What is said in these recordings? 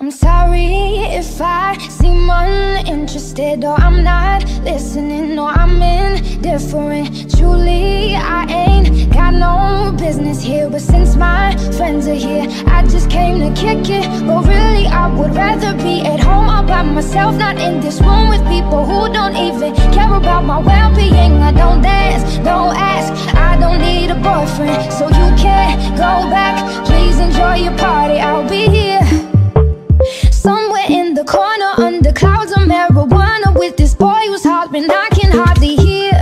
I'm sorry if I seem uninterested, or I'm not listening, or I'm indifferent. Truly, I ain't got no business here, but since my friends are here, I just came to kick it. But really, I would rather be at home all by myself, not in this room with people who don't even care about my well-being. I don't dance, don't ask, I don't need a boyfriend, so you can't go back. Please enjoy your party, I'll be here somewhere in the corner, under clouds of marijuana, with this boy who's hollering I can hardly hear.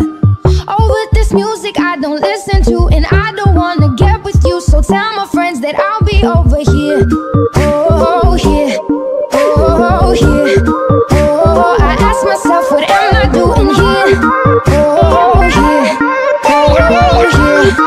Oh, with this music I don't listen to, and I don't wanna get with you, so tell my friends that I'll be over here. Oh, here, oh, here, oh, I ask myself, what am I doing here? Oh, here, oh, here, oh.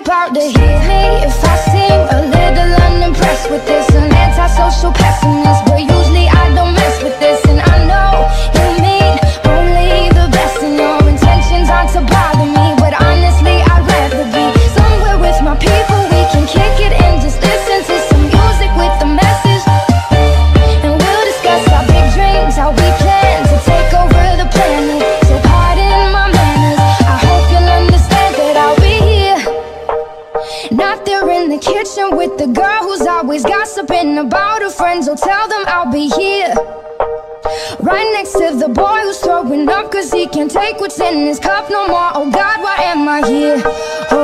About to hit me if I seem a little unimpressed with this, an antisocial pessimist, but usually I don't mess with this. And I know you mean only the best, and your intentions aren't to bother me, but honestly I'd rather be somewhere with my people. We can kick it and just listen to some music with a message, and we'll discuss our big dreams, how we plan to take over the planet. So pardon my manners, I hope you'll understand that I'll be here. Not there in the kitchen with the girl who's always gossiping about her friends. Oh, tell them I'll be here, right next to the boy who's throwing up, cause he can't take what's in his cup no more. Oh God, why am I here? Oh,